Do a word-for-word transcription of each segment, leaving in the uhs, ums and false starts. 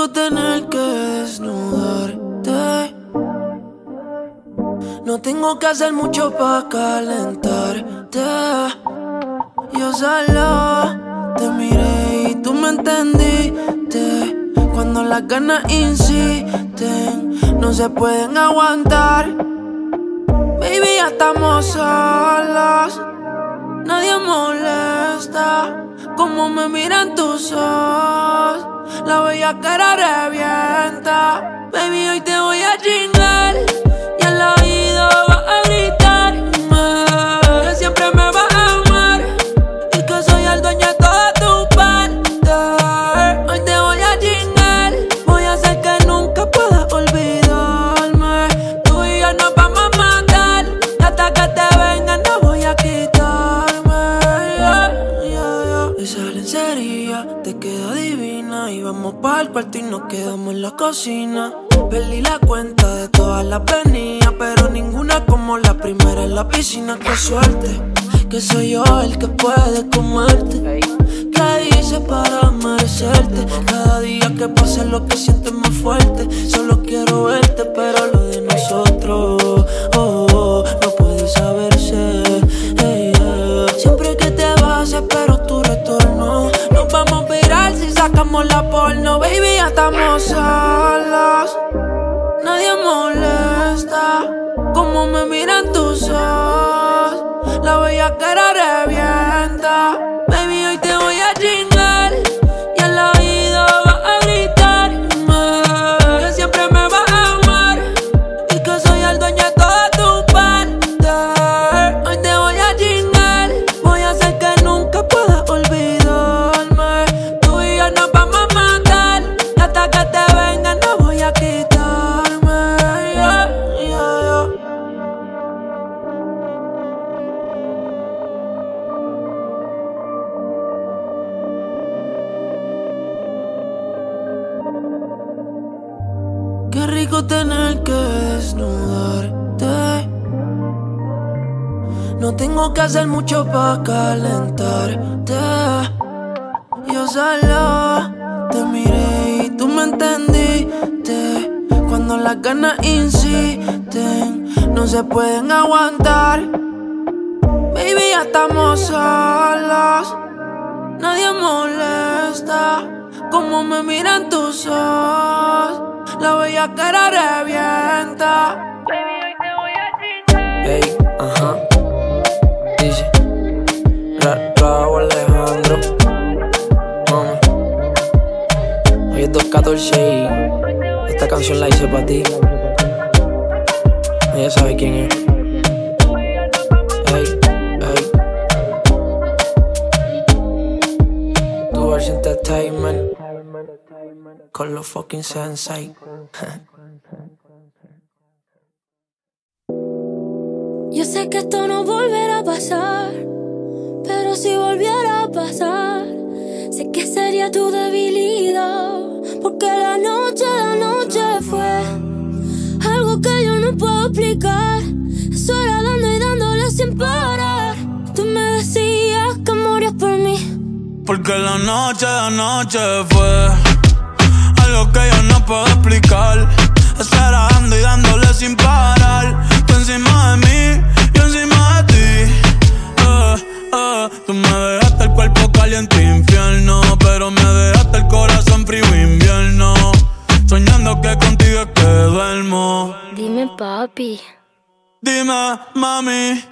rico tener que desnudarte. No tengo que hacer mucho pa' calentarte. Yo solo te miré y tú me entendiste. Cuando las ganas insisten, no se pueden aguantar. Baby, ya estamos solos, nadie molesta. Como me miran tus ojos, la bella cara revienta. Baby, hoy te voy a chingar y al oído vas a gritarme que siempre me vas a amar y que soy el dueño de toda tu parte. Hoy te voy a chingar, voy a hacer que nunca puedas olvidarme. Tú y yo nos vamos a matar, hasta que te vengan no voy a quitarme. Yeah, yeah, yeah. Esa lencería te queda divina y vamos pa'l cuarto y nos quedamos en la cocina. Perdí la cuenta de todas las venidas, pero ninguna como la primera en la piscina. Qué suerte, que soy yo el que puede comerte. ¿Qué hice para merecerte? Cada día que pasa lo que siento es más fuerte. Solo quiero verte, pero lo de nosotros oh, oh, no puede saberse. Hey, yeah. Siempre que te vas espero tu retorno. Nos vamos a virar si sacamos la porno. Baby, ya estamos solos, nadie molesta. Como me miran tus ojos, la bella cara revienta. Baby, hoy te voy a chingar y al oído vas a gritarme que siempre me vas a amar y que soy el dueño de toda tu parte. Hoy te voy a chingar, voy a hacer que nunca puedas olvidarme. Tú y yo nos vamos a matar y hasta que te vengan no voy a quitarme. Yeah, yeah, yeah. Qué rico tener que desnudarte. No tengo que hacer mucho pa' calentarte. Yo solo te miré y tú me entendiste. Cuando las ganas insisten, no se pueden aguantar. Baby, ya estamos solos, nadie molesta. Como me miran tus ojos, la bella cara revienta. Baby, hoy te voy a chingar. Ey, ajá, dice Ra Raúl Alejandro. Mama, hoy es dos catorce y esta canción la hice para ti. Ella sabe quién es. Ey, ey, tu Arch Entertainment con los fucking sensei. Yo sé que esto no volverá a pasar, pero si volviera a pasar, sé que sería tu debilidad, porque la noche, la noche fue algo que yo no puedo explicar. Eso era dando y dándole sin parar. Tú me decías que morías por mí, porque la noche, la noche fue lo que yo no puedo explicar. Estar dando y dándole sin parar. Tú encima de mí, yo encima de ti. eh, eh. Tú me dejaste el cuerpo caliente infierno, pero me dejaste el corazón frío invierno. Soñando que contigo es que duermo. Dime papi, dime mami,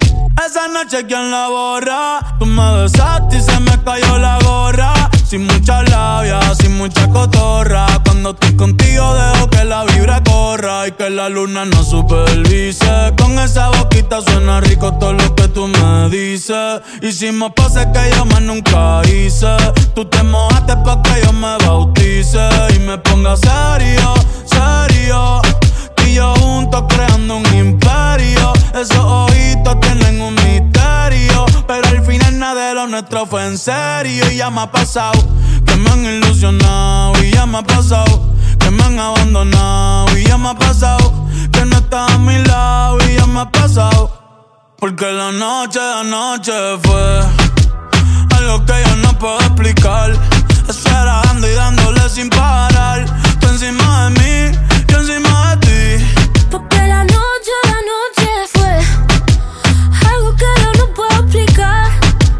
esa noche ¿quién la borra? Tú me besaste y se me cayó la gorra. Sin mucha labia, sin mucha cotorra. Cuando estoy contigo dejo que la vibra corra y que la luna no supervise. Con esa boquita suena rico todo lo que tú me dices. Hicimos pases que yo más nunca hice. Tú te mojaste pa' que yo me bautice y me ponga serio, serio. Tú y yo juntos creando un imperio. Esos ojitos tienen un misterio, pero al final nada de lo nuestro fue en serio. Y ya me ha pasado que me han ilusionado, y ya me ha pasado que me han abandonado, y ya me ha pasado que no estás a mi lado, y ya me ha pasado. Porque la noche, la noche fue algo que yo no puedo explicar. Estar dando y dándole sin parar. Tú encima de mí, yo encima de ti. Porque la noche, la noche fue algo que yo no puedo explicar.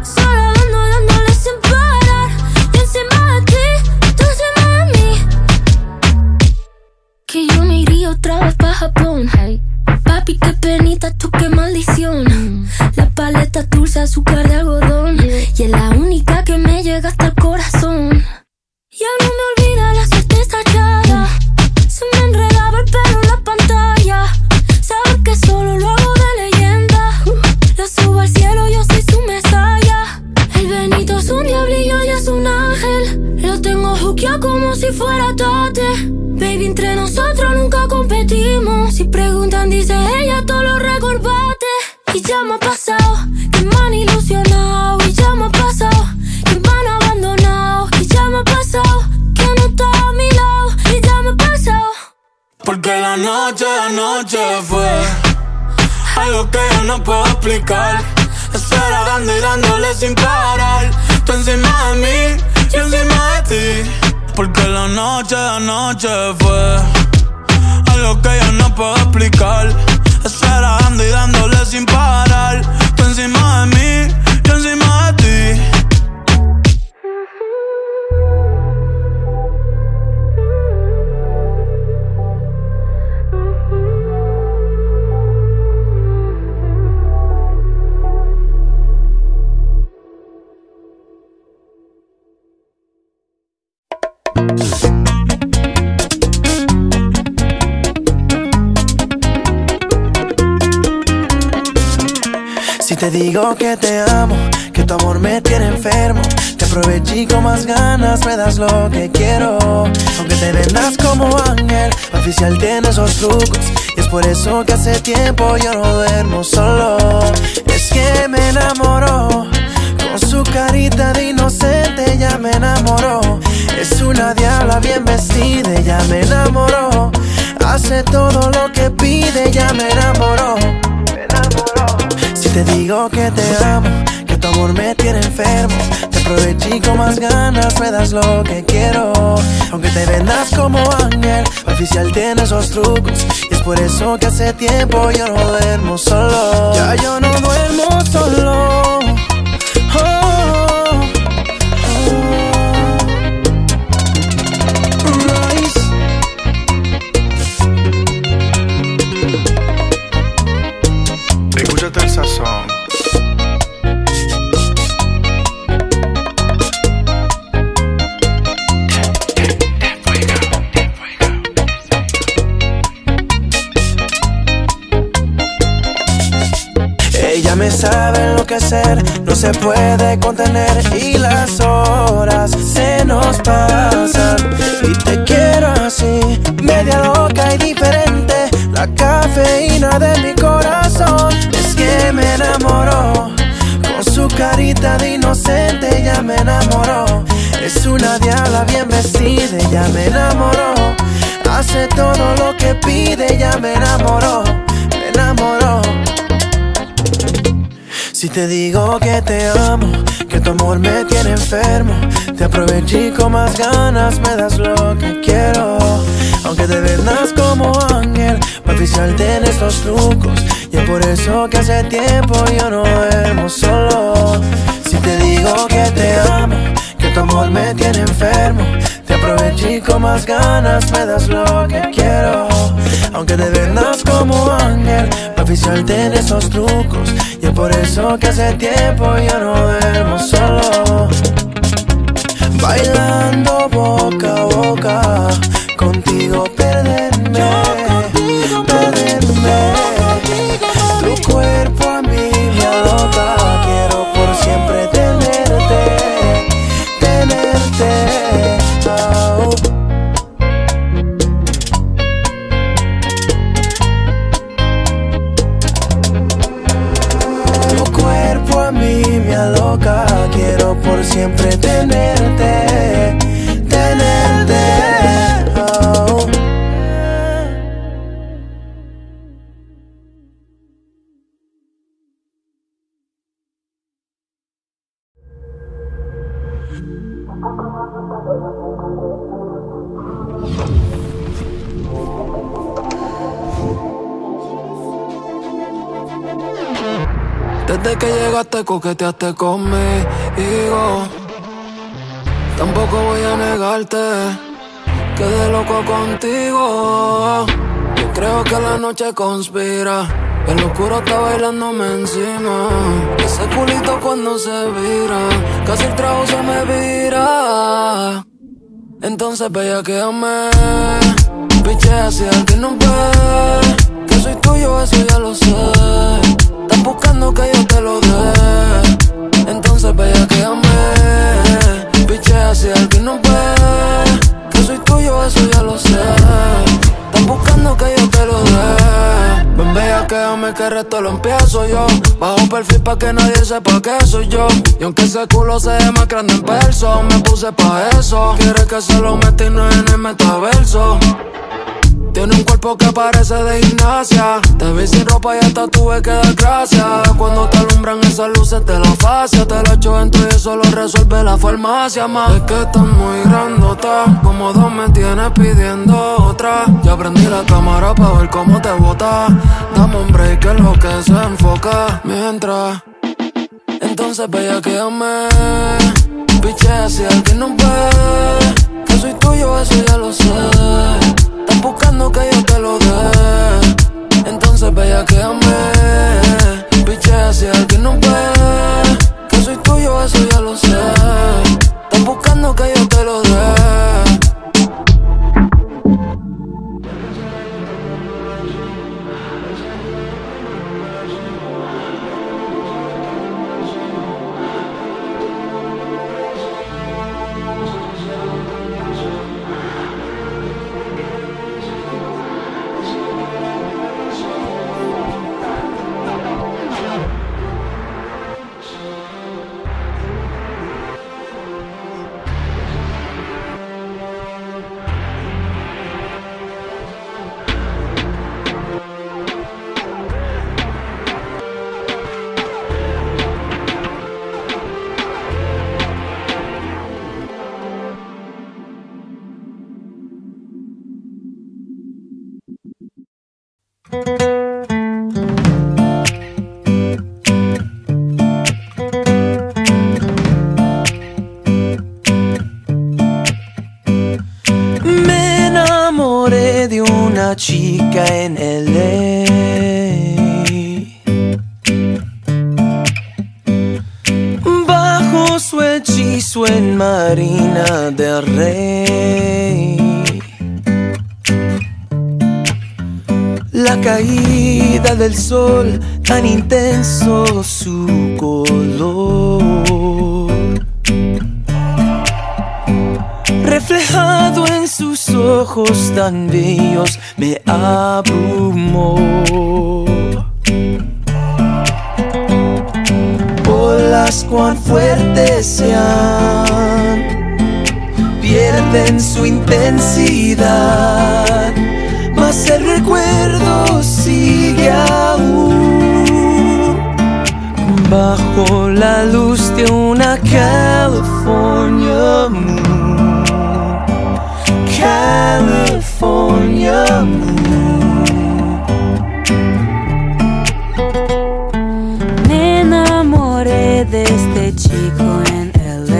Solo dando, dándole sin parar. Yo encima de ti, tú encima de mí. Que yo me iría otra vez pa' Japón. Hey. Papi, qué penita, tú qué maldición. Mm. La paleta dulce, azúcar de algodón. Yeah. Y es la única que me llega hasta el corazón. Ya no me olvida la suerte estallada. Se me enredaba el pelo en la pantalla. Sabes que solo lo hago de leyenda. Lo subo al cielo, yo soy su mesaya. El Benito es un diablillo y es un ángel. Lo tengo juqueado como si fuera Tate. Baby, entre nosotros nunca competimos. Si preguntan, dice ella, todo lo recorbate. Y ya me ha pasado que me han ilusionado. Y ya me ha pasado que me han abandonado. Y ya me ha pasado que no está a mi lado. Y ya me ha pasado. Porque la noche, la noche fue algo que yo no puedo explicar. Estar dando y dándole sin parar. Tú encima de mí, yo encima de ti. Porque la noche, la noche fue algo que yo no puedo explicar. Estar dando y dándole sin parar. Tú encima de mí, yo encima de ti. Si te digo que te amo, que tu amor me tiene enfermo, te aproveché con más ganas, me das lo que quiero. Aunque te vendas como ángel, oficial tiene esos trucos, y es por eso que hace tiempo yo no duermo solo. Es que me enamoró, con su carita de inocente ya me enamoró. Es una diabla bien vestida, ya me enamoró. Hace todo lo que pide, ya me enamoró. Te digo que te amo, que tu amor me tiene enfermo, te aproveché con más ganas, me das lo que quiero. Aunque te vendas como ángel, oficial tiene esos trucos, y es por eso que hace tiempo yo no duermo solo. Ya yo no duermo solo. Oh, oh, oh. Rise. Escúchate el sazón. Ella me sabe enloquecer, no se puede contener y las horas se nos pasan. Y te quiero así, media loca y diferente, la cafeína de mi corazón. Es que me enamoró, con su carita de inocente ya me enamoró. Es una diabla bien vestida, ya me enamoró. Hace todo lo que pide, ya me enamoró, me enamoró. Si te digo que te amo, que tu amor me tiene enfermo, te aproveché con más ganas, me das lo que quiero. Aunque te vendas como ángel, papi, salten estos trucos, y es por eso que hace tiempo yo no duermo solo. Si te digo que te amo, que tu amor me tiene enfermo, te aproveché con más ganas, me das lo que quiero. Aunque te vendas como ángel, papi, salten esos trucos, y es por eso que hace tiempo yo no duermo solo. Bailando boca a boca, contigo perderme, contigo perderme, perderme. Tu cuerpo a mí me aloca, quiero por siempre tenerte, tenerte. Oh. Tu cuerpo a mí me aloca, quiero por siempre tenerte, tenerte. Thank you. Desde que llegaste coqueteaste conmigo. Tampoco voy a negarte, quedé loco contigo. Yo creo que la noche conspira, el oscuro está bailándome encima. Ese culito cuando se vira, casi el trago se me vira. Entonces bellaquéame, piche hacia el que no ve. Que soy tuyo, eso ya lo sé. Estás buscando que yo te lo dé. Entonces bellaquéame, piche hacia el que no ve. Que soy tuyo, eso ya lo sé. Estás buscando que yo te lo dé. Ven bellaquéame que el resto lo empiezo yo. Bajo perfil pa' que nadie sepa que soy yo. Y aunque ese culo se ve más grande en verso, me puse pa' eso. Quieres que se lo meta y no en el metaverso. Tiene un cuerpo que parece de gimnasia. Te vi sin ropa y hasta tuve que dar gracias. Cuando te alumbran esas luces de la fascia, te lo echo en tu y eso lo resuelve la farmacia, ma. Es que estás muy grandota, como dos me tienes pidiendo otra. Ya prendí la cámara pa' ver cómo te bota. Dame un break que es lo que se enfoca. Mientras, entonces bellaquéame, piche hacia el que no ve. Que soy tuyo, eso ya lo sé. Estás buscando que yo te lo dé. Entonces bellaquéame, piche hacia el que no ve. Que soy tuyo, eso ya lo sé. Estás buscando que yo te lo dé. Chica en L A, bajo su hechizo en Marina del Rey, la caída del sol, tan intenso su color, reflejado en sus ojos tan bellos, me abrumó. Olas cuán fuertes sean, pierden su intensidad, mas el recuerdo sigue aún, bajo la luz de una California moon. California moon. Me enamoré de este chico en L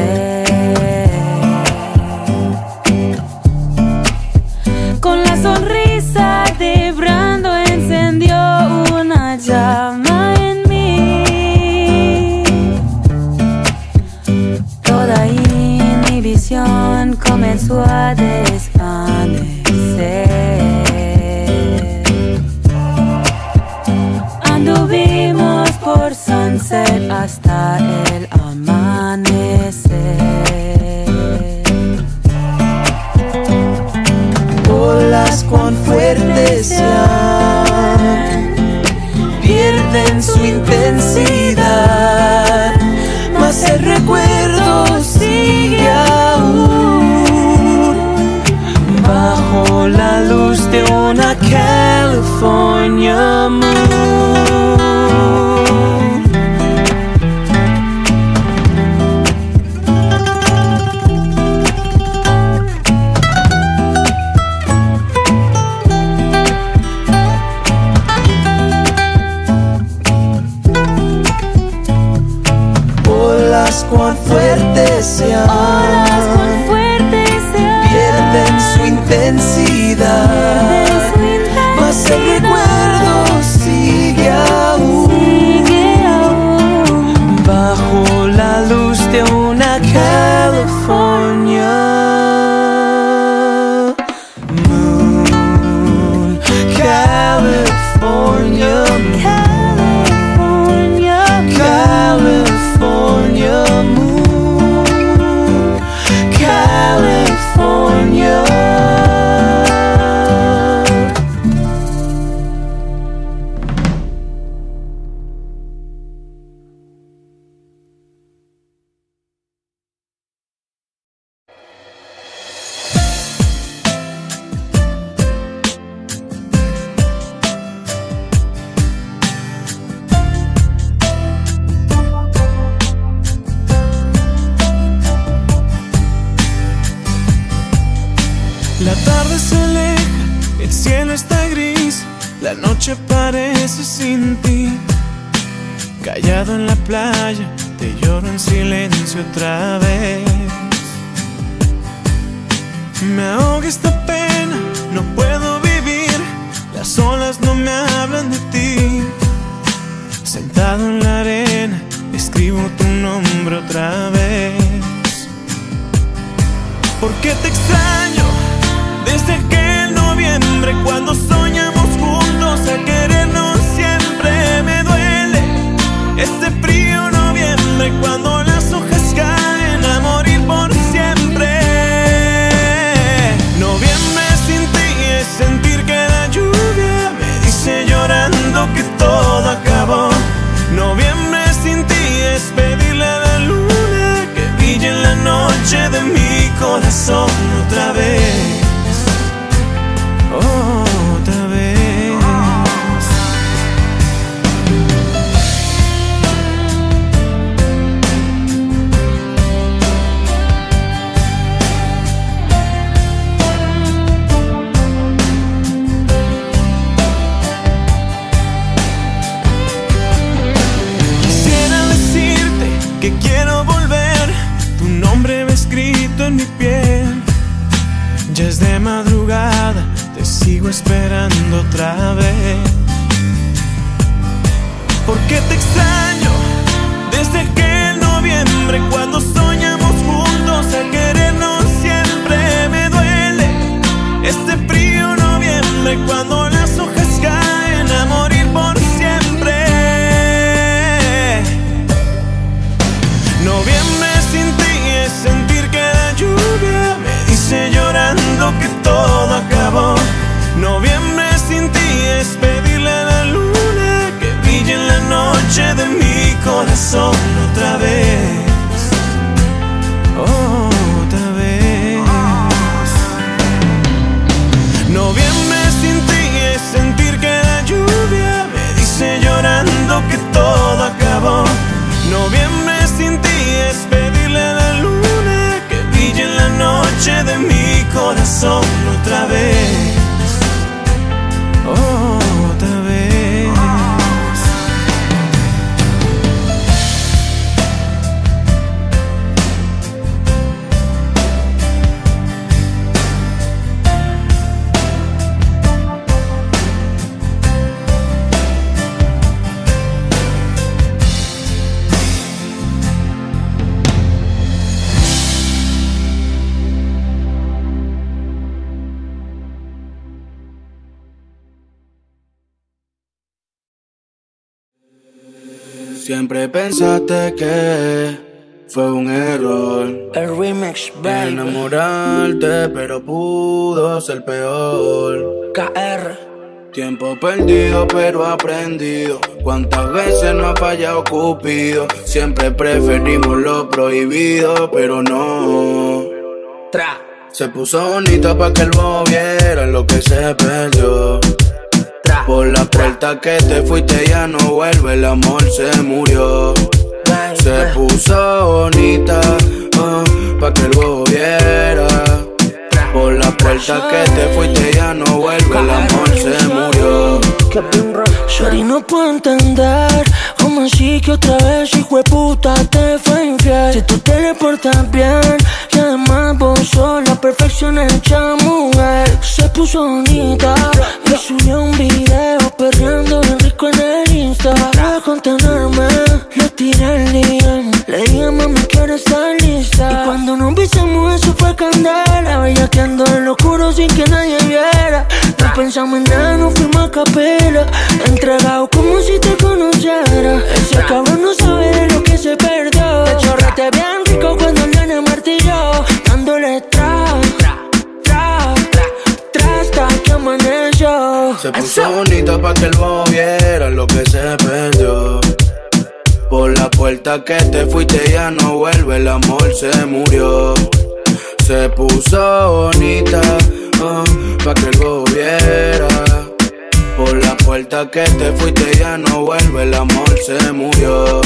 A. Con la sonrisa de Brando encendió una llama en mí. Toda ahí mi visión comenzó a desvanecer. Anduvimos por Sunset hasta el amanecer. Olas cuán fuertes sean, pierden su intensidad, mas el recuerdo sigue aún, bajo la luz de una California moon. cuán fuertes sean, olas cuán fuertes sean, pierden su intensidad, pierden su intensidad, mas el recuerdo sigue aún, sigue aún bajo la luz de una California moon, California moon. Otra vez me ahoga esta pena, no puedo vivir, las olas no me hablan de ti. Sentado en la arena, escribo tu nombre otra vez. Porque te extraño desde aquel noviembre, cuando soñamos juntos a querernos siempre. Me duele este frío noviembre, cuando las hojas caen a morir por siempre. Noviembre sin ti es sentir que la lluvia me dice llorando que todo acabó. Noviembre sin ti es pedirle a la luna que brille en la noche de mi corazón otra vez. De madrugada te sigo esperando otra vez. Porque te extraño desde aquel noviembre, cuando soñamos juntos a querernos siempre. Me duele este frío noviembre, cuando las hojas caen a morir por siempre. Noviembre sin ti es sentir que la lluvia me dice llorando que todo acabó. Noviembre sin ti es pedirle a la luna que brille en la noche de mi corazón otra vez. Oh, otra vez. Noviembre sin ti es sentir que la lluvia me dice llorando que todo acabó. Noviembre sin ti es pedirle a la luna en la noche de mi corazón otra vez. Oh, otra vez. Siempre pensaste que fue un error el remix, baby. Enamorarte, pero pudo ser peor. K R. Tiempo perdido, pero aprendido. Cuántas veces no ha fallado Cupido. Siempre preferimos lo prohibido, pero no. Tra. Se puso bonita pa' que el bobo viera lo que se perdió. Por la puerta que te fuiste ya no vuelve, el amor se murió. Se puso bonita, oh, pa' que el bobo viera. Por la puerta que te fuiste ya no vuelve, el amor se murió. Shorty no puedo entender cómo así que otra vez hijo de puta te fue infiel. especial. Si tú te portas bien y además vos sos la perfección hecha mujer. Se puso bonita y subió un video perreando bien rico en el Insta. Para contenerme le tiré el lien, le dije mami que ahora está lista. Y cuando nos besamos eso fue candela, bellaqueando en lo oscuro sin que nadie viera. No pensamos en nada, no fuimos a capela, entregado como si te conociera. Ese cabrón no sabe de lo que se perdió. Te chorraste bien rico cuando el nene martilló, dándole tra, tra, tra, tra, tra hasta que amaneció. Se puso eso bonita pa' que el bobo viera lo que se perdió. Por la puerta que te fuiste ya no vuelve, el amor se murió. Se puso bonita, oh, pa' que el bobo viera. Por la puerta que te fuiste ya no vuelve, el amor se murió.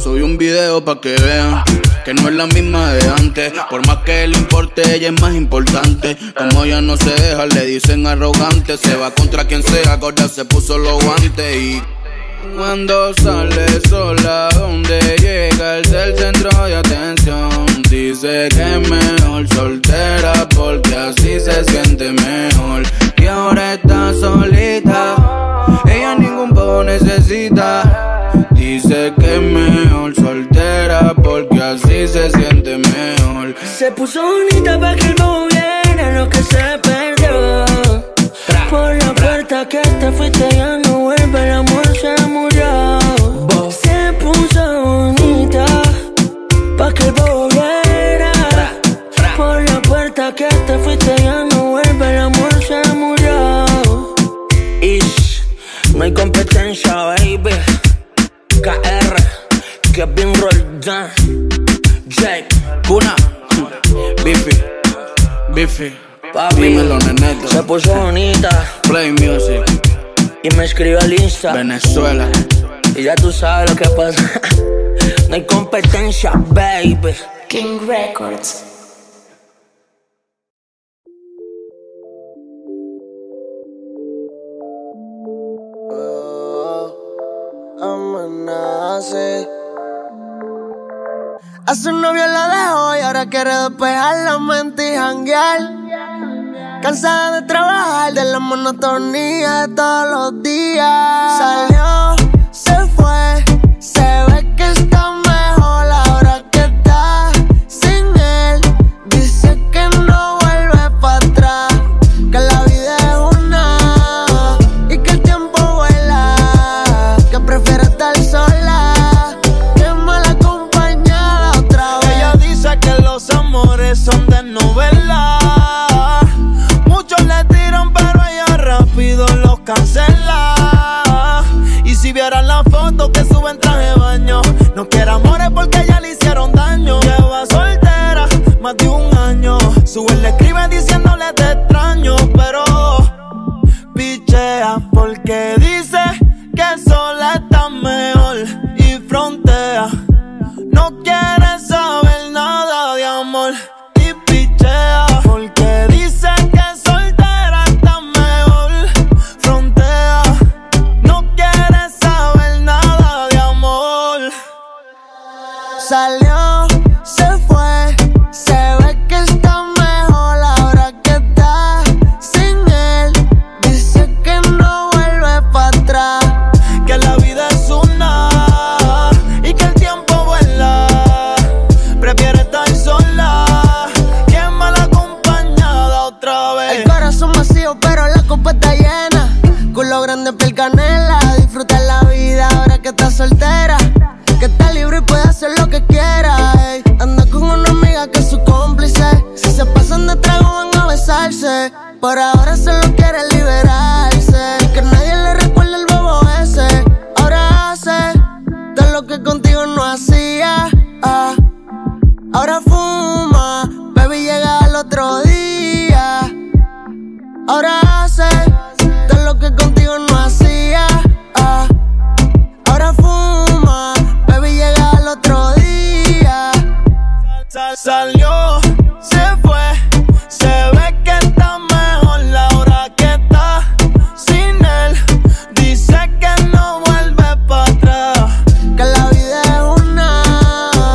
Subí un video pa' que vean que no es la misma de antes. Por más que le importe, ella es más importante. Como ella no se deja, le dicen arrogante. Se va contra quien sea, gorda se puso los guantes. Y cuando sale sola, donde llega es el centro de atención. Dice que es mejor soltera porque así se siente mejor. Y ahora está solita, ella ningún bobo necesita. Dice que es mejor soltera porque así se siente mejor. Se puso bonita pa' que el bobo viera lo que se perdió. Por la puerta que te fuiste ya no vuelve, el amor se murió. Se puso bonita pa' que el bobo viera. Por la puerta que te fuiste ya no vuelve, el amor se murió. Ish, no hay competencia, baby. K R, Kevin Roldán, Jake, Kuna, Biffy, Biffy. Papi, dímelo, neneta. Se puso bonita, Play Music, y me escribió al Insta, Venezuela. Y ya tú sabes lo que pasa. No hay competencia, baby. King Records. Oh, amanece. A su novio la dejó y ahora quiere despejar la mente y janguear. Cansada de trabajar, de la monotonía de todos los días. Salió, se fue, se ve que está mejor ahora que está sin él. Dice que no vuelve para atrás, que la vida es una y que el tiempo vuela, que prefiere estar sola. Son de novela, muchos le tiran pero ella rápido los cancela. Y si vieran las fotos que suben traje de baño, no quiere amores porque ya le hicieron daño. Lleva soltera más de un año, sube le escribe diciéndole te extraño, pero pichea porque dice que sola está mejor y frontea. No quiere saber nada de amor. Salió, se fue, se ve que está mejor ahora que está sin él. Dice que no vuelve para atrás, que la vida es una y que el tiempo vuela, prefiere estar sola, que es mal acompañada otra vez. El corazón vacío pero la copa está llena, culo grande piel canela, disfruta la vida ahora que está soltera. Que está libre y puede hacer lo que quiera, ey. Anda con una amiga que es su cómplice. Si se pasan de trago van a besarse. Por ahora solo quiere liberarse, que nadie le recuerde el bobo ese. Ahora hace todo lo que contigo no hacía, ah. Ahora fuma, baby llega al otro día. Ahora hace todo lo que contigo no hacía, ah. Ahora fuma, baby llega al otro día. Salió, se fue, se ve que está mejor ahora que está sin él. Dice que no vuelve para atrás, que la vida es una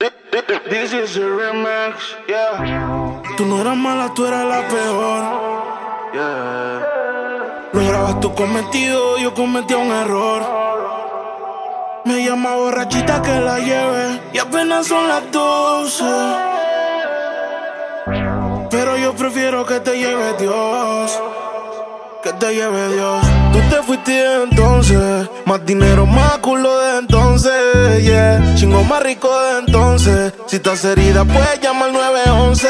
This is a remix, yeah. Tú no eras mala, tú eras la peor. Yeah. Lograbas tu cometido, yo cometí un error. Me llama borrachita que la lleve y apenas son las doce. Pero yo prefiero que te lleve Dios, que te lleve Dios. Tú te fuiste de entonces, más dinero, más culo de entonces, yeah. Chingo más rico de entonces, si estás herida pues llama al nueve once,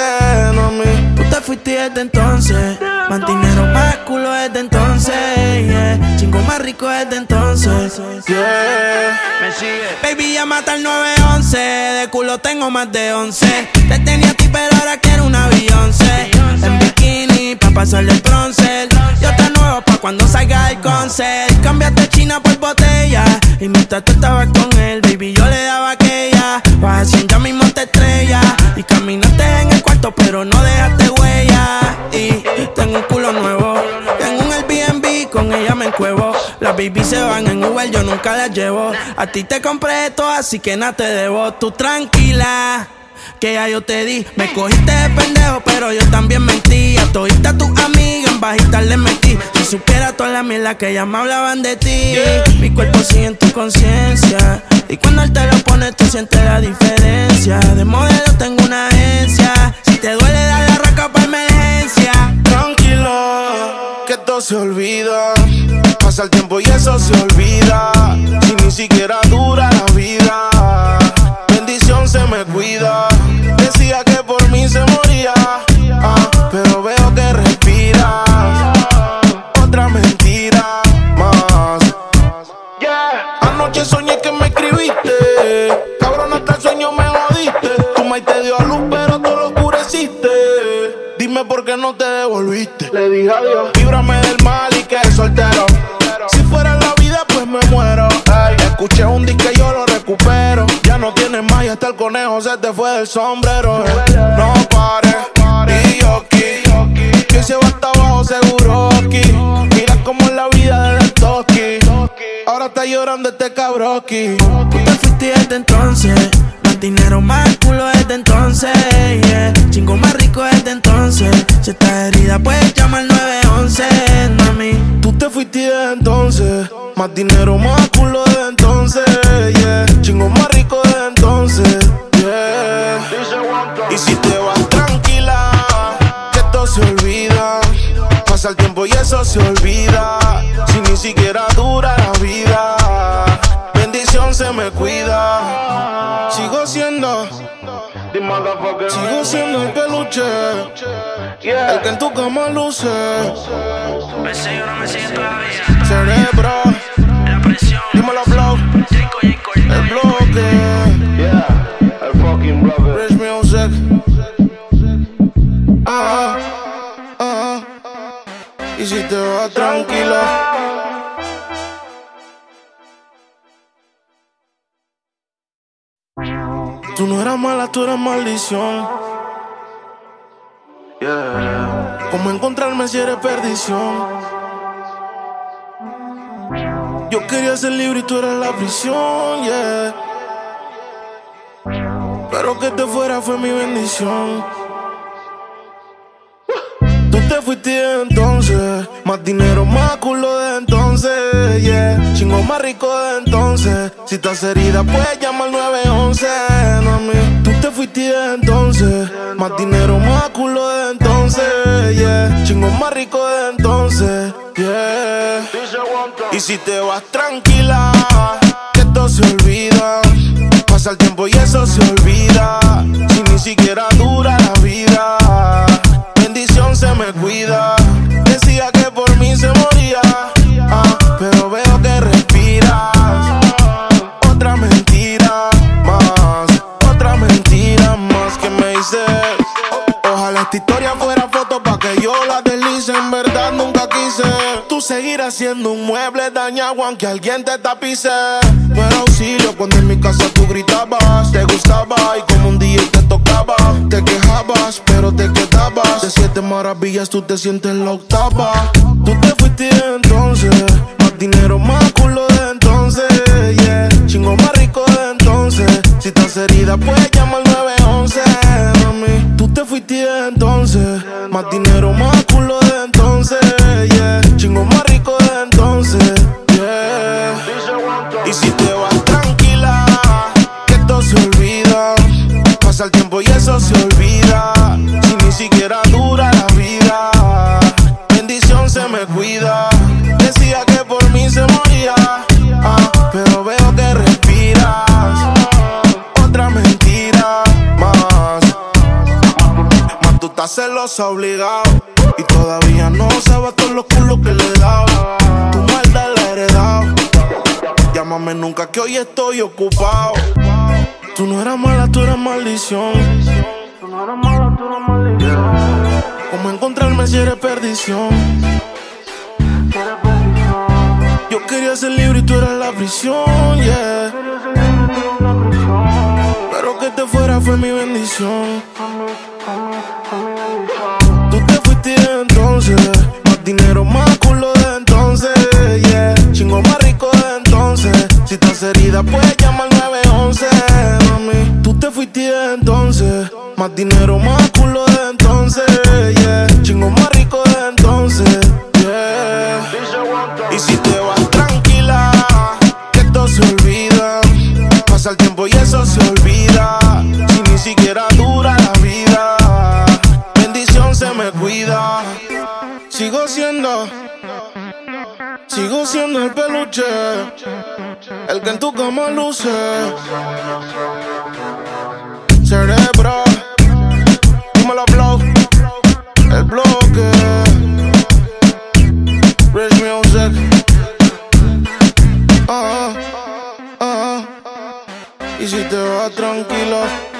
mami. Tú te fuiste desde entonces, más dinero, más culo desde entonces, yeah. Chingo más rico desde entonces, yeah. Me sigue. Baby, llama al nueve once, de culo tengo más de once. Te tenía a ti pero ahora quiero un Beyoncé, en bikini pa' pasarle el bronce. Yo te nuevo pa' cuando salga el concert. Cambiaste China por botella y mientras tú estabas con él, baby, yo le daba aquella. Vas haciendo ya mismo te estrella y caminaste en el cuarto pero no dejaste huella. Y tengo un culo nuevo, tengo un Airbnb, con ella me encuevo. Las baby se van en Uber, yo nunca las llevo. A ti te compré esto, así que nada te debo. Tú tranquila, que ya yo te di. Me cogiste de pendejo, pero yo también mentí. A todita tu amiga en bajita le metí. Si supiera toda la mierda que ya me hablaban de ti, yeah. Mi cuerpo sigue en tu conciencia y cuando él te lo pone tú sientes la diferencia. De modelo tengo una agencia, si te duele da la raca pa' emergencia. Tranquilo, que todo se olvida. Pasa el tiempo y eso se olvida. Si ni siquiera dura la vida, bendición se me cuida. Decía que por mí se moría, ah, pero veo que respiras otra mentira más. Anoche soñé que me escribiste, cabrón, hasta el sueño me jodiste. Tu maíz te dio a luz pero tú lo oscureciste. Dime por qué no te devolviste. Le dije adiós. Líbrame del mal y quedé soltero. Si fuera la vida pues me muero. Ay, escuché un disco y yo lo recupero. No tienes más y hasta el conejo se te fue del sombrero. No pares, y yo aquí, que se va hasta abajo seguro aquí. Mira como es la vida del toqui, ahora está llorando este cabroqui. Tú te fuiste desde entonces, más dinero, más culo desde entonces, yeah. Chingo más rico desde entonces, si estás herida pues llama al nueve once, mami. Tú te fuiste desde entonces, más dinero, más culo desde entonces, yeah. Chingo más rico desde entonces, yeah. Y si te vas tranquila, que esto se olvida. Pasa el tiempo y eso se olvida. Si ni siquiera dura la vida, bendición se me cuida. Sigo siendo, sigo siendo el peluche, el que en tu cama luce. Cerebro, dímelo blow, el bloque, yeah, el fucking brother. Rich music, ah, ah, ah. Y si te vas tranquilo. Tú no eras mala, tú eras maldición, yeah. ¿Cómo encontrarme si eres perdición? Yo quería ser libre y tú eras la prisión, yeah. Pero que te fuera fue mi bendición. Tú te fuiste de entonces, más dinero, más culo de entonces, yeah. Chingo más rico de entonces, si estás herida pues llama al nueve once, mami. Tú te fuiste de entonces, más dinero, más culo de entonces, yeah. Chingo más rico de entonces, yeah. Y si te vas tranquila, que esto se olvida. Pasa el tiempo y eso se olvida. Si ni siquiera dura la vida, bendición se me cuida. Decía que por mí se moría, ah, pero veo que respiras otra mentira más, otra mentira más que me hice. Ojalá esta historia fuera foto pa' que yo la deslice. En verdad nunca quise tú seguir haciendo un mueble dañado aunque alguien te tapice. No era auxilio cuando en mi casa tú gritabas. Te gustaba y como un día te tocaba. Te quejabas pero te quedabas. De siete maravillas tú te sientes la octava. Tú te fuiste entonces, más dinero, más culo de entonces, yeah. Chingo más rico de entonces. Si estás herida, puedes llamar nueve once, mami. Tú te fuiste desde entonces. Más dinero, más culo desde entonces, yeah. Chingo más rico desde entonces, yeah. Y si te vas tranquila, que esto se olvida. Pasa el tiempo y eso se olvida. Si ni siquiera dura la vida, bendición se me cuida. Decía que por mí se moría, ah, pero veo que respiras otra mentira más. Más tú estás celosa, obligado, y todavía no sabes todos los culos que le daba. Tu maldad la he heredado. Llámame nunca que hoy estoy ocupado. Tú no eras mala, tú eras maldición. Tú no eras mala, tú eras maldición. ¿Cómo encontrarme si eres perdición? Yo quería ser libre y tú eras la prisión, yeah. Pero que te fuera fue mi bendición. Tú te fuiste desde entonces. Más dinero, más culo desde entonces, yeah. Chingo más rico desde entonces. Si estás herida, puedes llamar nueve once, mami. Tú te fuiste desde entonces. Más dinero, más culo desde entonces, yeah. Chingo más rico desde entonces, yeah. Y si te vas tranquila, que esto se olvida. Pasa el tiempo y eso se olvida. Si ni siquiera dura la vida, bendición se me cuida. Sigo siendo, sigo siendo el peluche, el que en tu cama luce. Cerebro, dímelo blow, el bloque. Rich music. Ah, ah, ah. Y si te vas tranquilo.